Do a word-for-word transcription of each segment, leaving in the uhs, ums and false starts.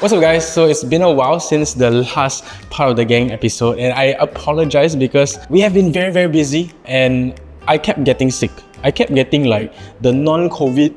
What's up guys, so it's been a while since the last part of the gang episode and I apologize because we have been very very busy and I kept getting sick. I kept getting like the non-COVID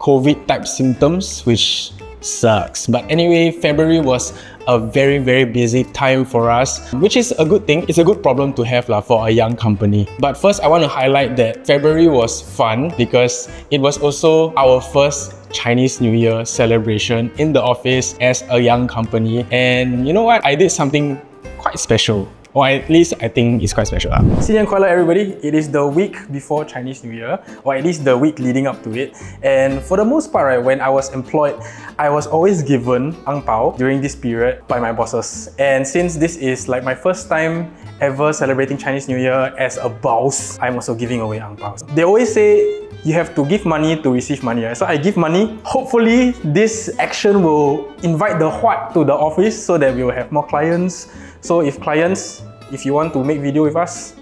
COVID type symptoms, which sucks. But anyway, February was a very very busy time for us, which is a good thing. It's a good problem to have lah for a young company. But first I want to highlight that February was fun because it was also our first Chinese New Year celebration in the office as a young company, and you know what, I did something quite special, or at least I think it's quite special. Sinian Kuala everybody, it is the week before Chinese New Year, or at least the week leading up to it, and for the most part right, when I was employed, I was always given ang pao during this period by my bosses, and since this is like my first time ever celebrating Chinese New Year as a boss, I'm also giving away ang pao. They always say you have to give money to receive money, right? So I give money. Hopefully, this action will invite the Huat to the office so that we will have more clients. So if clients, if you want to make video with us,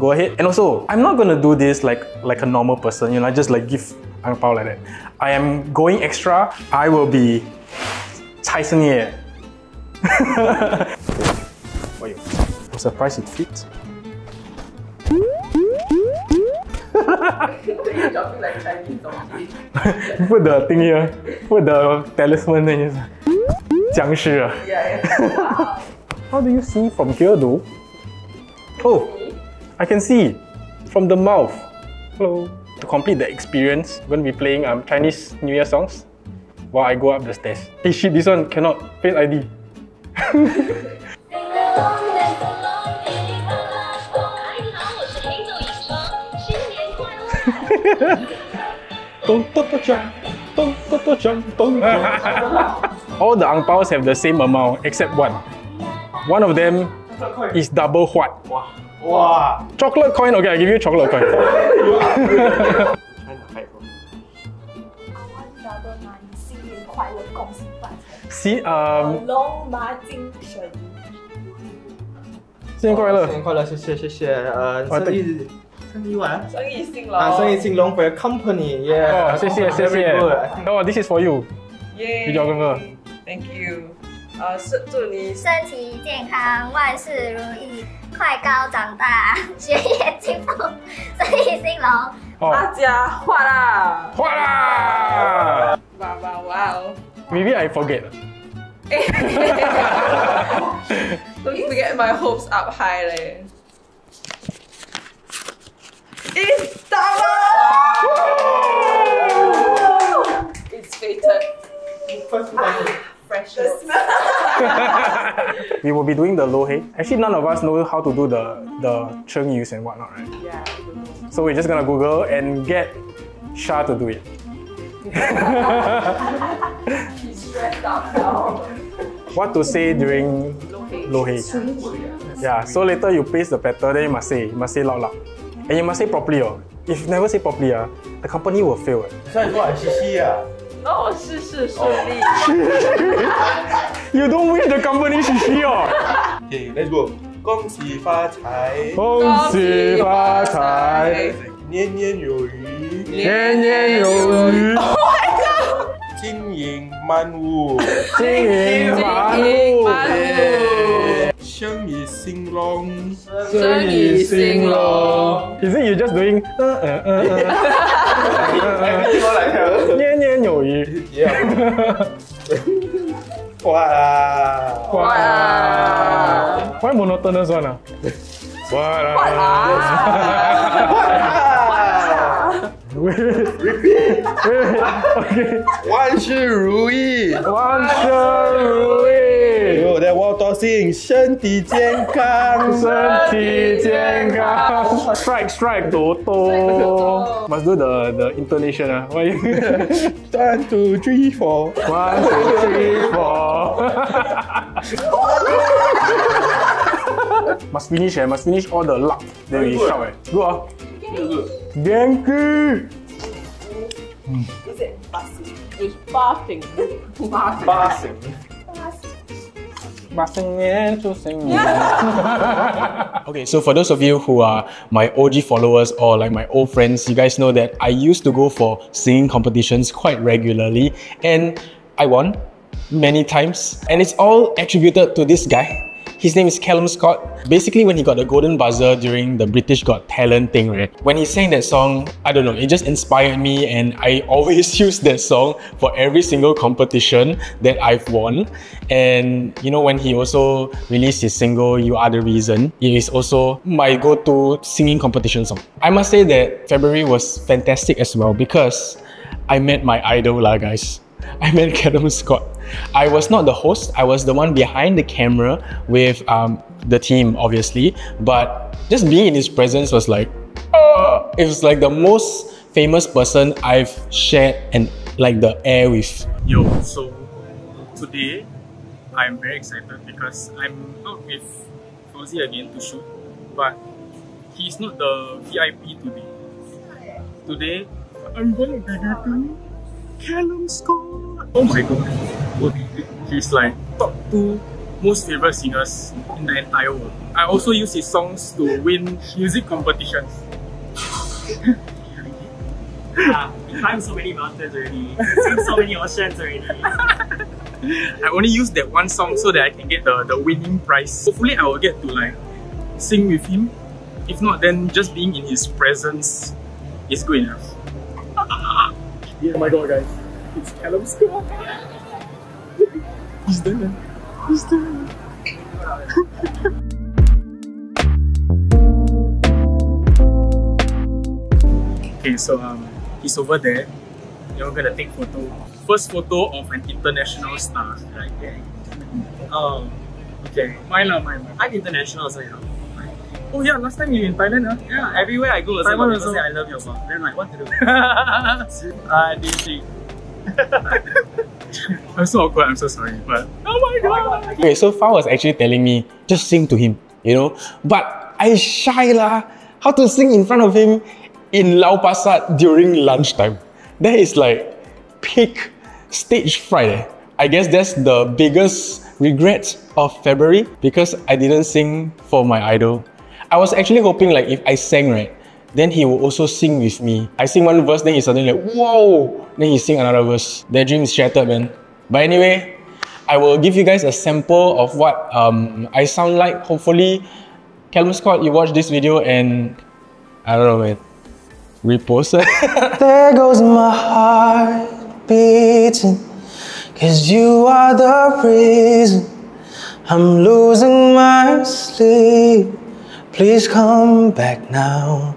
go ahead. And also, I'm not gonna do this like, like a normal person, you know, I just like give ang pao like that. I am going extra. I will be Cai Seng Ye. I'm surprised it fits. Put the thing here, put the talisman and just... Jiangshi. How do you see from here though? Oh, I can see from the mouth. Hello. To complete the experience, I'm going to be playing um, Chinese New Year songs while I go up the stairs. Hey shit, this one cannot. Face I D. All the ang paos have the same amount except one. One of them is double huat. Wow. Chocolate coin? Okay, I give you chocolate coin. See, um.生意兴隆 for your company, yeah. Oh, oh, oh, this is for you. Yay. Thank you. Uh, 祝你 身体健康, 万事如意, 快高长大, 学业进步, 生意兴隆, 大家画啦! 画啦! Wow, wow, wow. Maybe I forget. Don't forget my hopes up high. Leh. It's double! It's fated. First ah, fresh. We will be doing the lo hei. Actually, none of us know how to do the the cheng yus and whatnot, right? Yeah. So we're just gonna Google and get Sha to do it. He's stressed out now. What to say during lo hei? Yeah. So later you paste the platter, then you must say, you must say loud loud. And you must say properly. Oh. If you never say properly, uh, the company will fail. No, you don't wish the company shishi. Oh. Okay, let's go. 恭喜发财, 恭喜发财, 年年有余, 年年有余. Oh my god! 经营万物, 经营万物. 生意兴隆, 生意兴隆. Is it you just doing uh uh uh uh? I 年年有余. Wow. Wow. Why monotonous one? Wow. Wow. Repeat. Okay. 万事如意. 万事如意. Oh, that water sing, 身体健康, 身体健康. Strike, strike, Toto. Must do the, the intonation. Uh. One, two, three, four. One, two, three, four. Must finish, eh? Must finish all the luck. Then we shout, eh? Good, ah? Good. Thank you. Is it buzzing? It's buzzing. Buzzing. Buzzing. Okay, so for those of you who are my O G followers or like my old friends, you guys know that I used to go for singing competitions quite regularly and I won. many times, and it's all attributed to this guy. His name is Calum Scott. Basically, when he got the golden buzzer during the British Got Talent thing, right? When he sang that song, I don't know, it just inspired me, and I always use that song for every single competition that I've won. And you know, when he also released his single, You Are The Reason, it is also my go-to singing competition song. I must say that February was fantastic as well because I met my idol lah, guys. I met Calum Scott. I was not the host, I was the one behind the camera with um, the team, obviously, but just being in his presence was like, oh! It was like the most famous person I've shared and like the air with. Yo, so today I'm very excited because I'm out with Fauzi again to shoot, but he's not the V I P today. Today, I'm gonna be meeting Calum Scott! Oh my god! He's like top two most favorite singers in the entire world. I also use his songs to win music competitions. Yeah, we climbed so many mountains already. Seen so many oceans already. I only use that one song so that I can get the, the winning prize. Hopefully I will get to like sing with him. If not, then just being in his presence is good enough. Yeah, my god, guys, it's Calum Scott. He's there, he's there. Okay, so um, he's over there. You're gonna take photo. First photo of an international star, right? Yeah. Um, okay. Mine, uh, mine. I'm international, so you know. Oh yeah, last time you in Thailand, huh? Yeah, everywhere I go, also Thailand people also say I love your song. Then I'm like, what to do? Ah, D J. I'm so awkward, I'm so sorry, but... Oh my god! Okay, okay, so Fau was actually telling me, just sing to him, you know? But I shy lah. How to sing in front of him in Lau Pa Sat during lunchtime? That is like peak stage fright. I guess that's the biggest regret of February because I didn't sing for my idol. I was actually hoping like if I sang right, then he will also sing with me. I sing one verse, then he suddenly like, whoa! Then he sing another verse. Their dream is shattered, man. But anyway, I will give you guys a sample of what um, I sound like. Hopefully, Calum Scott, you watch this video and I don't know, man, repost it. There goes my heart beating, cause you are the reason I'm losing my sleep. Please come back now.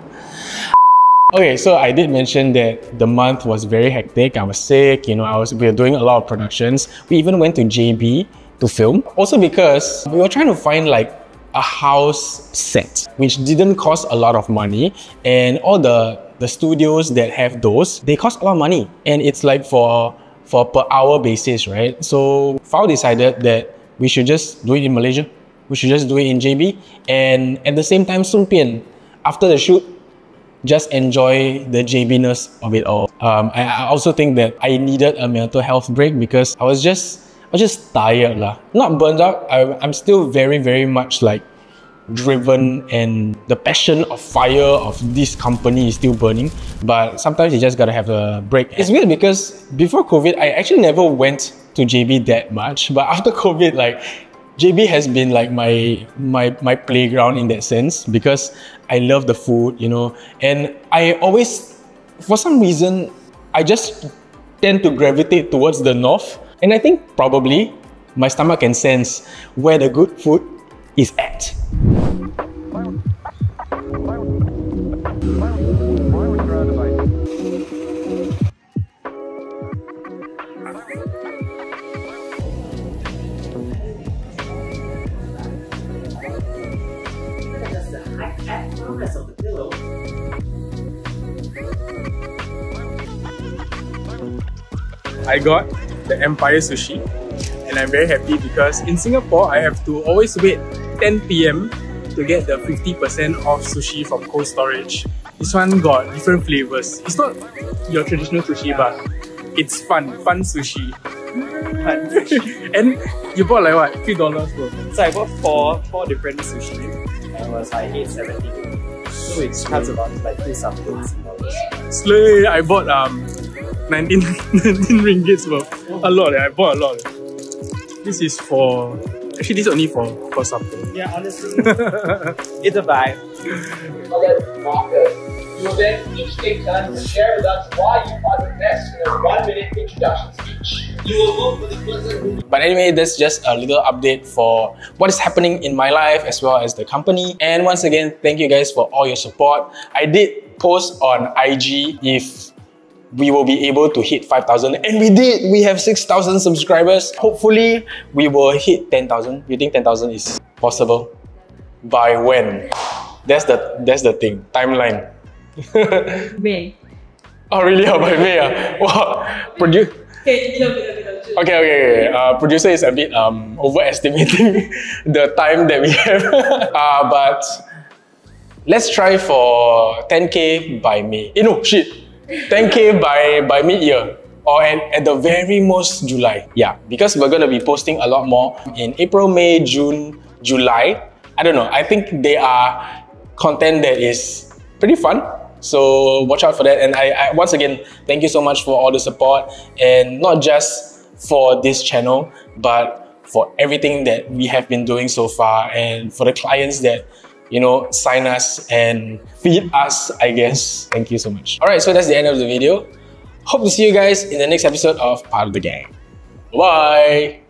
Okay, so I did mention that the month was very hectic. I was sick, you know, I was we were doing a lot of productions. We even went to J B to film. Also because we were trying to find like a house set, which didn't cost a lot of money. And all the, the studios that have those, they cost a lot of money. And it's like for, for per hour basis, right? So Fau decided that we should just do it in Malaysia. We should just do it in J B, and at the same time, Sunpian, after the shoot, just enjoy the J B-ness of it all. Um, I, I also think that I needed a mental health break because I was just, I was just tired lah. Not burned out. I, I'm still very, very much like driven, and the passion of fire of this company is still burning. But sometimes you just gotta have a break. It's weird because before COVID, I actually never went to J B that much, but after COVID, like. J B has been like my, my my playground in that sense because I love the food, you know, and I always, for some reason, I just tend to gravitate towards the north, and I think probably my stomach can sense where the good food is at. I got the Empire Sushi, and I'm very happy because in Singapore I have to always wait ten P M to get the fifty percent off sushi from Cold Storage. This one got different flavors. It's not your traditional sushi, but it's fun, fun sushi. Fun sushi. And you bought like what? three dollars, bro. So I bought four, four different sushi. It was like eight seventy. So it cuts about like three something. Slay! I bought um. nineteen ringgits, bro. A lot, eh? I bought a lot. Eh? This is for... Actually, this is only for, for something. Yeah, honestly. It's a vibe. Let's mock us. You will then each take turns to share with us why you are the best in a one minute introduction speech. You will vote for the person. But anyway, that's just a little update for what is happening in my life as well as the company. And once again, thank you guys for all your support. I did post on I G if we will be able to hit five thousand, and we did! We have six thousand subscribers. Hopefully, we will hit ten thousand. Do you think ten thousand is possible? By when? That's the, that's the thing. Timeline. May. Oh really? Oh, by May. Uh. Wow. Produ okay, no, no, no, no. okay, okay, okay. Uh, producer is a bit um overestimating the time that we have. Uh, but let's try for ten K by May. Eh, no, shit. ten K by by mid-year. Or at, at the very most July. Yeah, because we're gonna be posting a lot more in April, May, June, July. I don't know. I think they are content that is pretty fun. So watch out for that, and I, I once again thank you so much for all the support, and not just for this channel but for everything that we have been doing so far, and for the clients that, you know, sign us and feed us, I guess. Thank you so much. Alright, so that's the end of the video. Hope to see you guys in the next episode of Part of the Gang. Bye!